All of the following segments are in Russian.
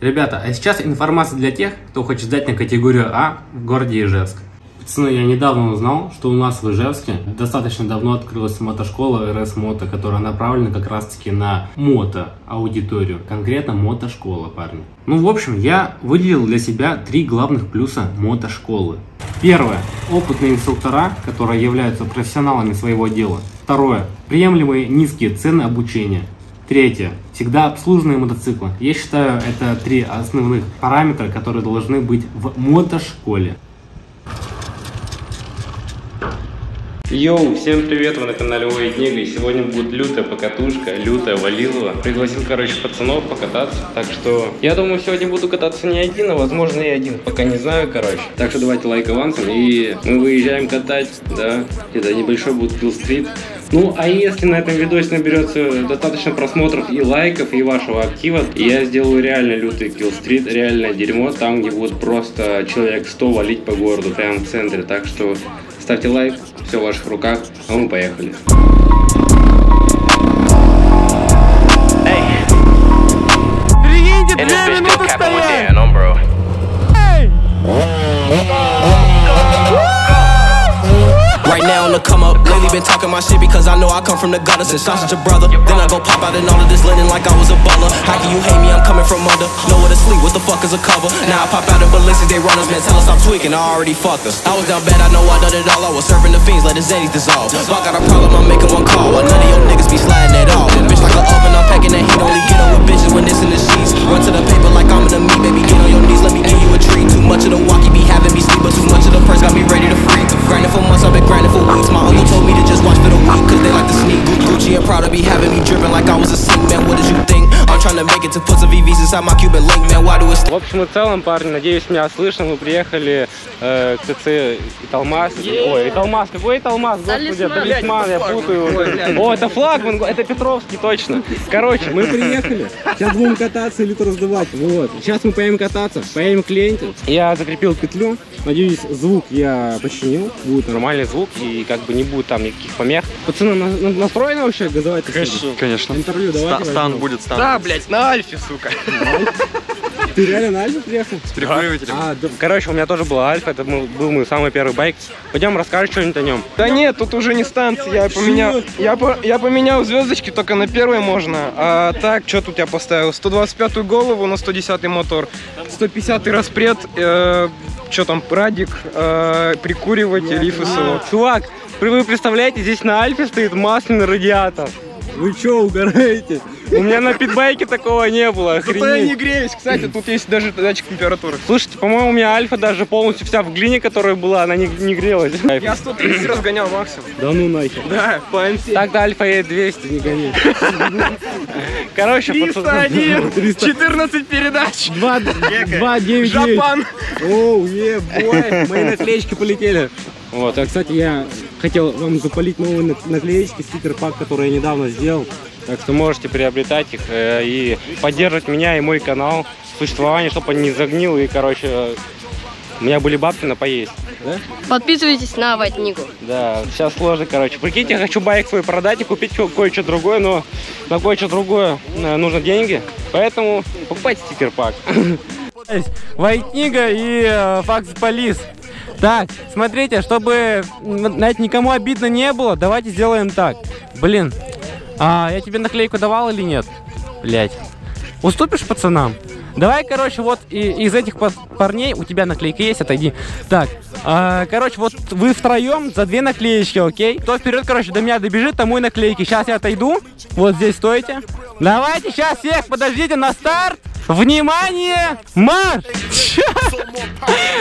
Ребята, а сейчас информация для тех, кто хочет сдать на категорию А в городе Ижевск. Пацаны, я недавно узнал, что у нас в Ижевске достаточно давно открылась мотошкола РС Мото, которая направлена как раз таки на мото-аудиторию, конкретно мотошкола, парни. Ну, в общем, я выделил для себя три главных плюса мотошколы. Первое. Опытные инструктора, которые являются профессионалами своего дела. Второе. Приемлемые низкие цены обучения. Третье. Всегда обслуженные мотоциклы. Я считаю, это три основных параметра, которые должны быть в мотошколе. Йоу, всем привет, вы на канале Уайт Хастлер, и сегодня будет лютая покатушка, лютая валилова. Пригласил, короче, пацанов покататься, так что я думаю, сегодня буду кататься не один, а возможно и один, пока не знаю, короче. Так что давайте лайк авансом, и мы выезжаем катать, да, это небольшой будет Килл-стрит. Ну, а если на этом видосе наберется достаточно просмотров и лайков, и вашего актива, я сделаю реально лютый Килл-стрит, реальное дерьмо, там, где будет просто человек 100 валить по городу, прямо в центре, так что ставьте лайк, все в ваших руках, а мы поехали. Been talking my shit because I know I come from the gutter. Since I'm such a brother, then I go pop out in all of this linen like I was a butler. How can you hate me? I'm coming from under. Nowhere to sleep, what the fuck is a cover? Now I pop out in ballistics, they runners. Man, tell us I'm tweaking, I already fucked us. I was down bad, I know I done it all. I was serving the fiends, let his 80s dissolve. If I got a problem, I'm making one call. None of your niggas be sliding at all. Bitch like an oven, I'm packing that heat. Only get on with bitches when it's in the sheets. Run to the paper like I'm in the meat. Baby, get on your knees, let me give you a treat. Too much of the walk, you be having me sleep. But too much of the purse got me ready to free. Grinding for months, I've been grinding for weeks. My uncle told me to just watch for the week, cause they like to sneak. Gucci and Prada be having me dripping like I was a sick man. What did you think? I'm trying to make it to put some VVs inside my Cuban link, man. Why do it? В общем и целом, парни, надеюсь, меня слышно. Мы приехали к ТЦ Италмас. Ой, Италмас, какой Италмас? Господи, Талисман, я путаю. О, это флагман, это Петровский, точно. Короче, мы приехали. Сейчас будем кататься или раздавать. Вот. Сейчас мы поедем кататься, поедем к ленте. Я закрепил петлю. Надеюсь, звук я починил. Будет нормальный звук и как бы не будет там никаких помех. Пацаны, настроены вообще газовать? Конечно. Конечно. Интервью давайте. Стан будет, стан. Да, блять, на Альфе, сука. Ты реально на Альфе приехал? С прикуривателем. Короче, у меня тоже была Альфа, это был мой самый первый байк. Пойдем, расскажешь что-нибудь о нем. Да нет, тут уже не станция, я поменял звездочки, только на первой можно. А так, что тут я поставил? 125-ю голову на 110-й мотор, 150-й распред, что там, радик, прикуриватель и ФСО. Чувак, вы представляете, здесь на Альфе стоит масляный радиатор. Вы что, угораете? У меня на питбайке такого не было, охренеть. Зато я не греюсь, кстати, тут есть даже датчик температуры. Слушайте, по-моему, у меня Альфа даже полностью вся в глине, которая была, она не грелась. Я 130 разгонял максимум. Да ну нахер. Да, по МС. Так-то Альфа едет 200, не гони. Короче, 301, 14 передач. 299. Жапан. Оу, ебой, мои наклеечки полетели. Вот, а, кстати, я хотел вам запалить новые наклеечки, стикер-пак, который я недавно сделал. Так что можете приобретать их и поддерживать меня и мой канал в существовании, чтобы он не загнил. И, короче, у меня были бабки на поесть. Да? Подписывайтесь на Ватнику. Да, сейчас сложно, короче. Прикиньте, я хочу байк свой продать и купить кое-что другое, но на кое-что другое нужно деньги. Поэтому покупайте стикер-пак. Вайтнига и Факс-Полис. Так, смотрите, чтобы, знаете, никому обидно не было, давайте сделаем так. Блин, а я тебе наклейку давал или нет? Блять. Уступишь пацанам? Давай, короче, вот из этих парней у тебя наклейка есть, отойди. Так, короче, вот вы втроем за две наклеечки, окей? Кто вперед, короче, до меня добежит, тому и наклейки. Сейчас я отойду, вот здесь стойте. Давайте сейчас всех, подождите, на старт. Внимание! Марш!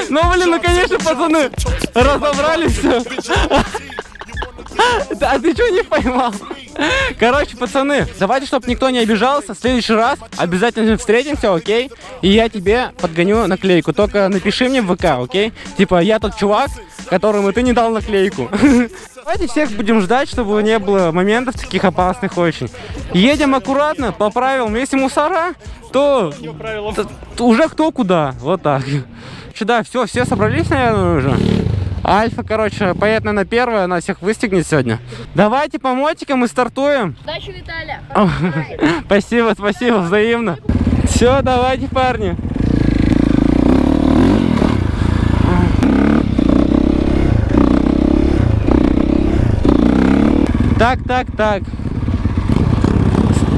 Ну, блин, ну, конечно, пацаны, разобрались все. А ты что не поймал? Короче, пацаны, давайте, чтобы никто не обижался, в следующий раз обязательно встретимся, окей? И я тебе подгоню наклейку, только напиши мне в ВК, окей? Типа, я тот чувак, которому ты не дал наклейку. Давайте всех будем ждать, чтобы не было моментов таких опасных очень. Едем аккуратно, по правилам, если мусора, то уже кто куда, вот так. Да, все, все собрались, наверное, уже. Альфа, короче, поедет, наверное, первая, она всех выстегнет сегодня. Давайте по мотикам и стартуем. Удачи, Виталя. Спасибо, спасибо, взаимно. Все, давайте, парни. Так, так, так.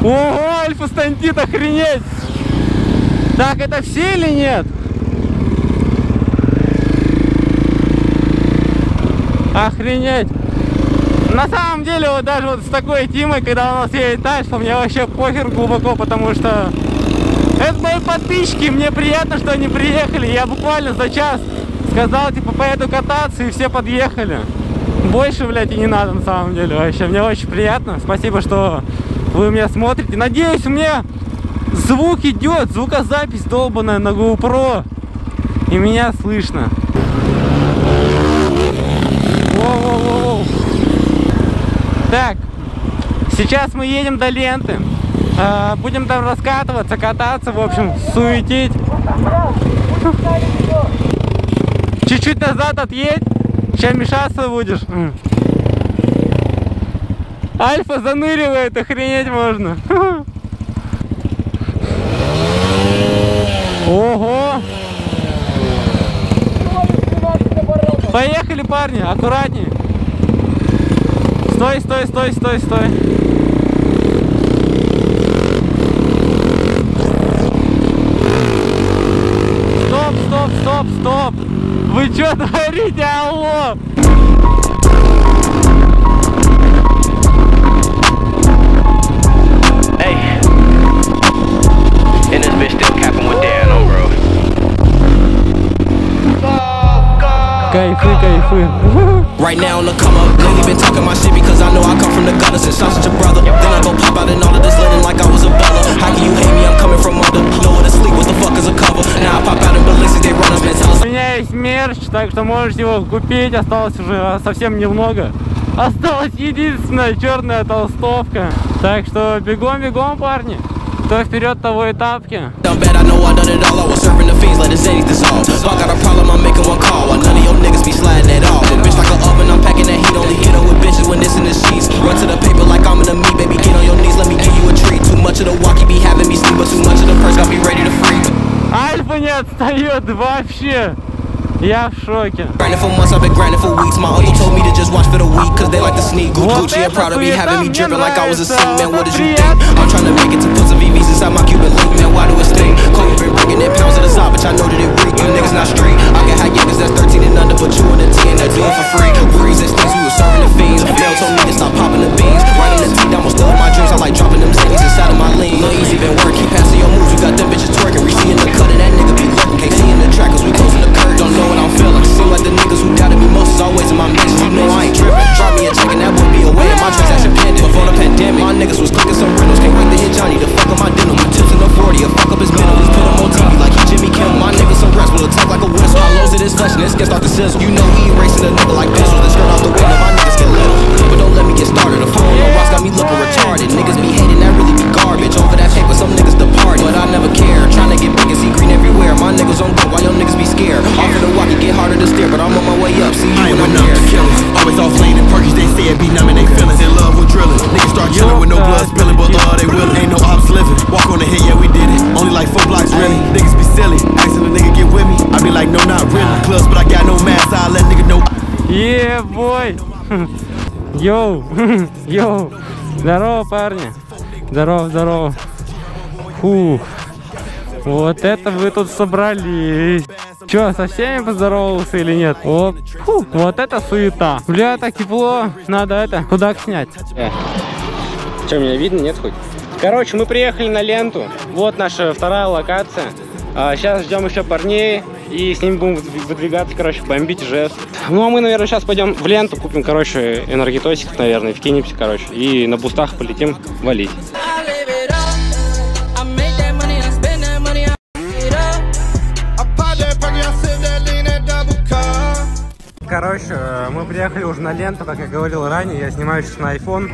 Ого, Альфа-Стантит, охренеть! Так, это все или нет? Охренеть! На самом деле, вот даже вот с такой Тимой, когда у нас едет тачка, мне вообще похер глубоко, потому что это мои подписчики, мне приятно, что они приехали. Я буквально за час сказал, типа, поеду кататься, и все подъехали. Больше, блядь, и не надо, на самом деле, вообще. Мне очень приятно. Спасибо, что вы меня смотрите. Надеюсь, у меня звук идет, звукозапись долбаная на GoPro, и меня слышно. Воу-воу-воу. Так, сейчас мы едем до ленты. Будем там раскатываться, кататься, в общем, суетить. Чуть-чуть назад отъедь, сейчас мешаться будешь. Альфа заныривает, охренеть можно. Ого! Поехали, парни, аккуратнее. Стой, стой, стой, стой, стой. Стоп, стоп, стоп, стоп. Вы что творите, алло? Кайфы, кайфы. Right now on the come up, lately been talking my shit because I know I come from the gutter since I'm such a brother. Then I go pop out and all of this linen like I was a brother. How can you hate me? I'm coming from under. Lower the sleep, what the fuck is a cover? Now I pop out in ballistics, they run us mental. У меня есть мерч, так что можете его купить. Осталось уже совсем немного. Осталась единственная черная толстовка. Так что бегом, бегом, парни. Кто вперед, того и тапки. Альфа не отстает вообще. Я в шоке. Вот эта хуета мне нравится. Ебой! Йоу! Йоу! Здорово, парни! Здорово, здорово! Фух! Вот это вы тут собрались! Че, со всеми поздоровался или нет? О, фух, вот это суета! Бля, так тепло! Надо это, куда снять? Че, меня видно, нет хоть? Короче, мы приехали на ленту. Вот наша вторая локация. Сейчас ждем еще парней. И с ними будем выдвигаться, короче, бомбить жест. Ну, а мы, наверное, сейчас пойдем в ленту, купим, короче, энергетосик, наверное, вкинемся, короче, и на бустах полетим валить. Короче, мы приехали уже на ленту, как я говорил ранее, я снимаю сейчас на iPhone.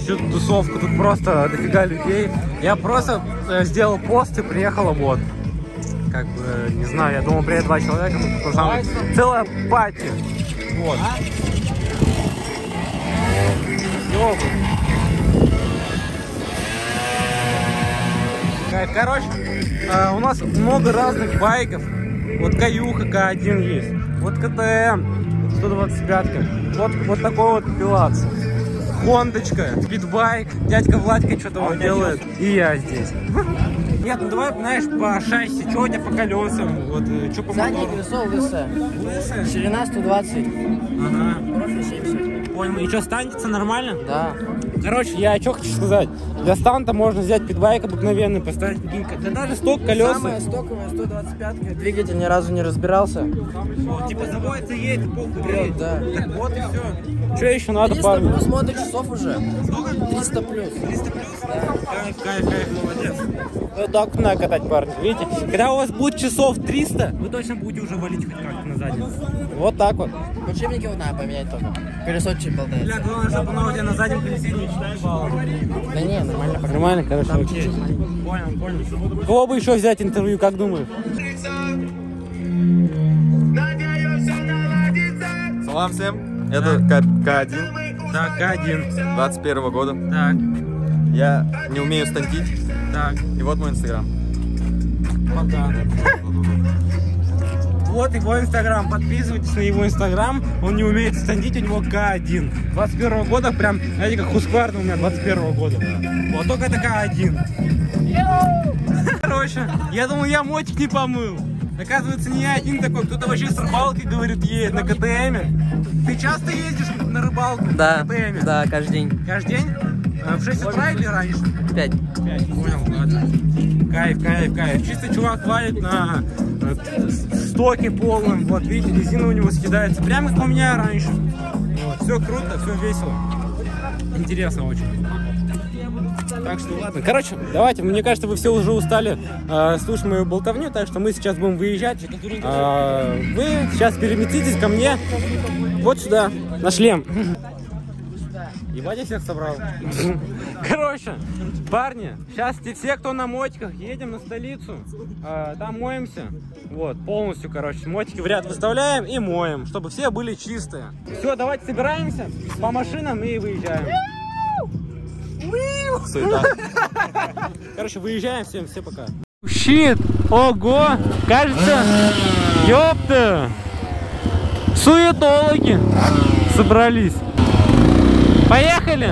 Всю тусовку, тут просто дофига людей. Я просто сделал пост и приехал вот. Как бы, не знаю, я думал, приедет два человека, но тут самое... целая пати. Вот. Ёбан. байк. Короче, у нас много разных байков. Вот каюха К1 есть, вот КТМ, 125-ка, вот такой вот пилац, Хондочка, спидбайк, дядька Владька что-то вот делает, и я здесь. Нет, ну давай, знаешь, по шасси, сегодня по колесам, вот, что по мотору. Заднее колесо лысое. Лысое? Ширина 120. Ага. Профиль 70. Понял. И что, станется нормально? Да. Короче, я что хочу сказать. Для станта можно взять питбайк обыкновенный, поставить пикинька. Да даже сток колеса. Самая стоковая 125-ка. Двигатель ни разу не разбирался. Ну, типа заводится, едет, похуй берет. Да. Так вот и все. Что еще надо, парни? 300 плюс моточасов уже. 300 плюс. 300 плюс? Кайф, кайф, кайф, молодец. Да, куда катать, парни, видите? Когда у вас будет часов 300, вы точно будете уже валить хоть как-то на задницу. Вот так вот. Учебники вот надо поменять только. Колесо чуть болтается. Бля, главное, чтобы оно у тебя на заднем колесе не читало. Да не, нормально. Нормально, короче, окей. Понял, понял. Кого бы еще взять интервью, как думаешь? Салам всем. Да. Это К1. Да, К1. 21-го года. Так. Я не умею стантить. Так. И вот мой инстаграм. Пока. Вот его инстаграм, подписывайтесь на его инстаграм, он не умеет стандить, у него К1. 21-го года, прям, знаете, как Husqvarna у меня 21-го года. Вот только это К1. Короче, я думал, я мотик не помыл. Оказывается, не я один такой, кто-то вообще с рыбалкой, говорит, едет на КТМ. Ты часто ездишь на рыбалку? Да, на КТМ? Да, каждый день. Каждый день? В 6 утра или раньше? 5. 5, понял, ладно. Кайф, кайф, кайф. Чисто чувак валит на стоке полном. Вот видите, резина у него съедается. Прямо как у меня раньше. Вот. Все круто, все весело. Интересно очень. Так что ладно. Короче, давайте, мне кажется, вы все уже устали слушать мою болтовню, так что мы сейчас будем выезжать. Вы сейчас переместитесь ко мне вот сюда, на шлем. Ебать, я всех собрал. Короче, парни, сейчас все, кто на мотиках, едем на столицу, там моемся. Вот, полностью, короче, мотики в ряд выставляем и моем, чтобы все были чистые. Все, давайте собираемся по машинам и выезжаем. Короче, выезжаем, всем, все пока. Щит, ого, кажется, ёпта, суетологи собрались. Поехали!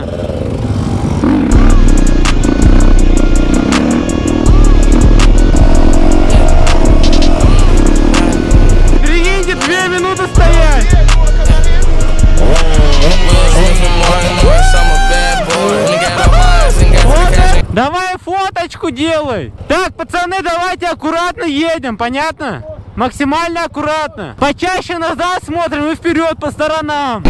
Прикиньте, 2 минуты стоять! Давай фоточку делай! Так, пацаны, давайте аккуратно едем, понятно? Максимально аккуратно. Почаще назад смотрим и вперед по сторонам.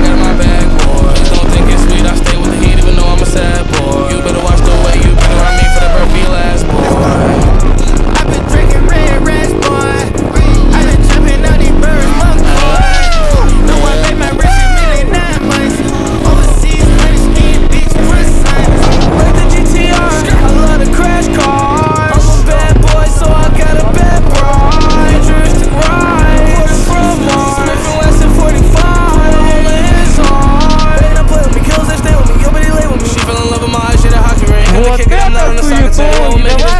Вот это суету, давай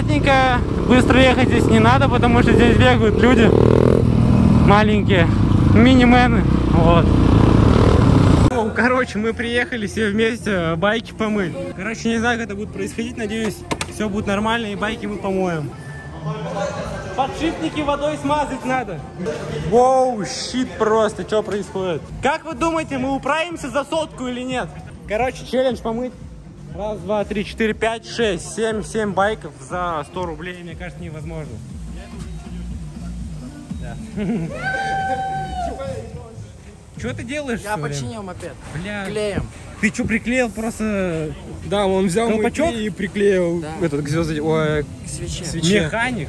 аккуратненько, быстро ехать здесь не надо, потому что здесь бегают люди маленькие, минимены, вот. Короче, мы приехали все вместе байки помыть. Короче, не знаю, как это будет происходить, надеюсь, все будет нормально и байки мы помоем. Подшипники водой смазать надо. Воу, щит просто, что происходит? Как вы думаете, мы управимся за 100 или нет? Короче, челлендж помыть. 1, 2, 3, 4, 5, 6, 7 байков за 100 рублей, мне кажется, невозможно. Что ты делаешь? Я починил мопед. Бля. Клеем. Ты что, приклеил просто... Да, он взял мой клей и приклеил, да, этот к звезде... Ой, к свече. Механик.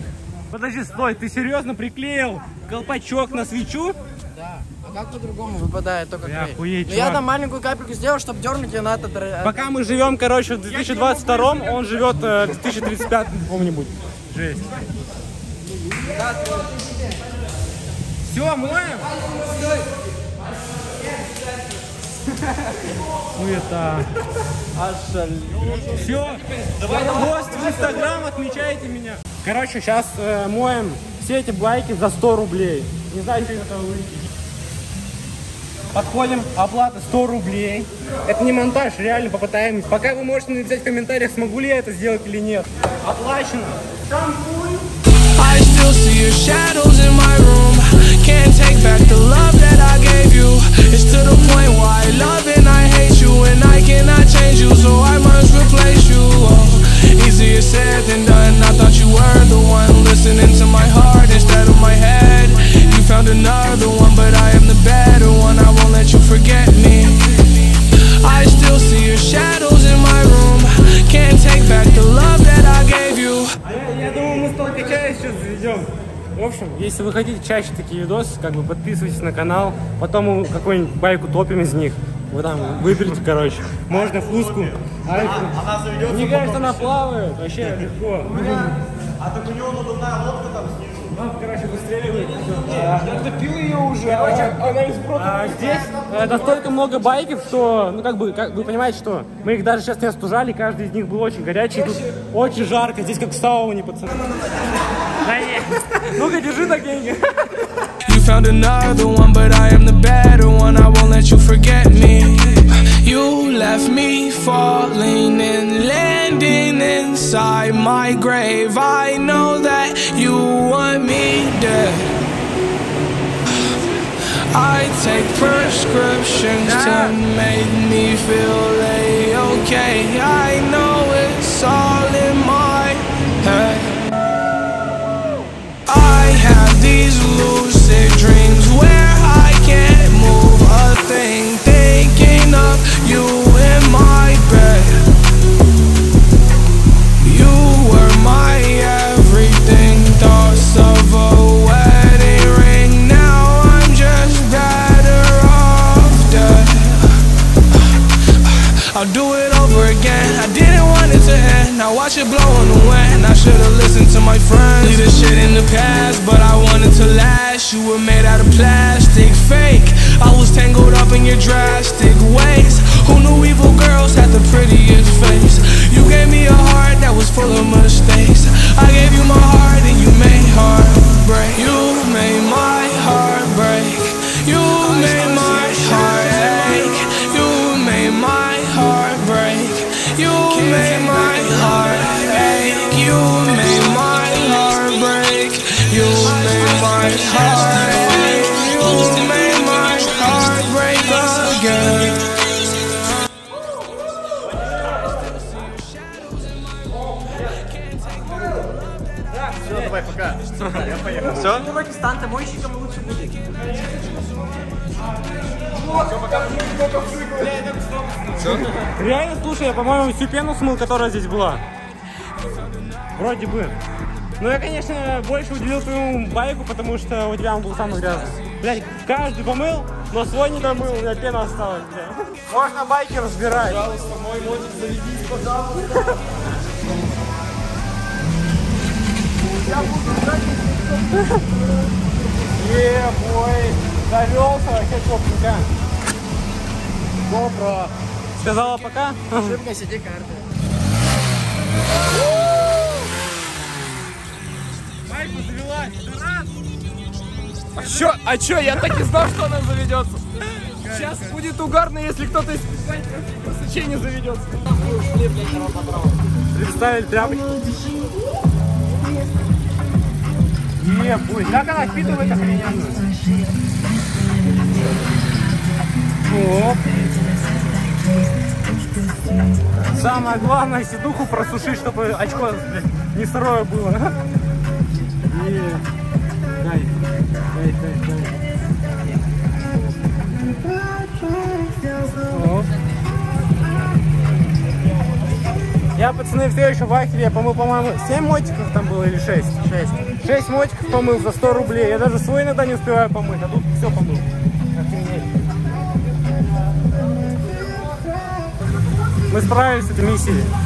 Подожди, стой, ты серьезно приклеил колпачок на свечу? Да. А как по-другому выпадает только клей? Охуеть, но я там маленькую капельку сделал, чтобы дернуть ее на этот... Пока мы живем, короче, в 2022-м, он живет в 2035-м, каком-нибудь. Жесть. Все, моем? Хуета. Все, пост в Инстаграм, отмечайте меня. Короче, сейчас моем все эти байки за 100 рублей. Не знаю, что это выйдет. Подходим, оплата 100 рублей. Это не монтаж, реально попытаемся. Пока вы можете написать в комментариях, смогу ли я это сделать или нет. Оплачено. Шампунь. Can't take back the love that I gave you. It's to the point where I love and I hate you, and I cannot change you, so I must replace you. Oh, easier said than done. I thought you were the one listening to my heart instead of my head. You found another one, but I am the better one. I won't let you forget me. I still see your shadows in my room. Can't take back the love that I gave you. Я думаю, мы столько чая сейчас заведем. В общем, если вы хотите чаще такие видосы, как бы подписывайтесь на канал, потом мы какую-нибудь байку топим из них. Вы там выберите, короче. Можно Хуску. Мне кажется, она плавает. Вообще легко. А так у него надувная лодка там снизу. Ну, короче, выстреливает. Я топил ее уже. Короче, она из прота. Здесь настолько много байков, что, ну, как вы понимаете, что мы их даже сейчас не остужали, каждый из них был очень горячий. Тут очень жарко, здесь как в сауне, пацаны. Ну-ка, держи так деньги. You found another one, but I am the better one. I won't let you forget me. You left me falling and landing inside my grave. I know that you want me dead. I take prescriptions to make me feel okay. I know it's all in my head. These lucid dreams where I can't move a thing, thinking of you in my bed. You were my everything, thoughts of a wedding ring. Now I'm just better off dead. I'll do it over again. I didn't want it to end. Now watch it blow in the wind. I should've listened to my friends. Leave this shit in the past, but I wanted to last. You were made out of plastic, fake. I was tangled up in your drastic ways. Who knew evil girls had the prettiest face? You gave me a heart that was full of mistakes. I gave you my heart and you made heartbreak. You made my heart break. You made my heart ache. You made my heart break. You made my heart ache. You made my heart break. You made my heart ache. You made my heart break again. Все, давай, пока. Я поехал. Все? Ну, вроде станты мойщиком лучше будет. Реально, слушай, я, по-моему, всю пену смыл, которая здесь была. Вроде бы. Но я, конечно, больше уделил твоему байку, потому что у тебя он был самый грязный. Блядь, каждый помыл, но свой не помыл, у меня пена осталась, блядь. Можно байки разбирать. Пожалуйста, мой мотик, заведись, пожалуйста. Я буду ждать. Ебой. Завелся, вообще топненько. GoPro. Сказала пока? Ошибка сиди карты. Гайка завелась. Раз. А чё? Я так и знал, что она заведется. Сейчас будет угарно, если кто-то из посвящения заведется. Представили тряпочку. Не будет. Как она впитывает охрененно. Оп. Самое главное, сидуху просушить, чтобы очко не сырое было. И... Дай, дай, дай, дай. Я, пацаны, все еще в ахере. Я помыл, по-моему, 7 мотиков там было или 6? 6. 6 мотиков помыл за 100 рублей. Я даже свой иногда не успеваю помыть, а тут все помыл. Мы справились с этой миссией.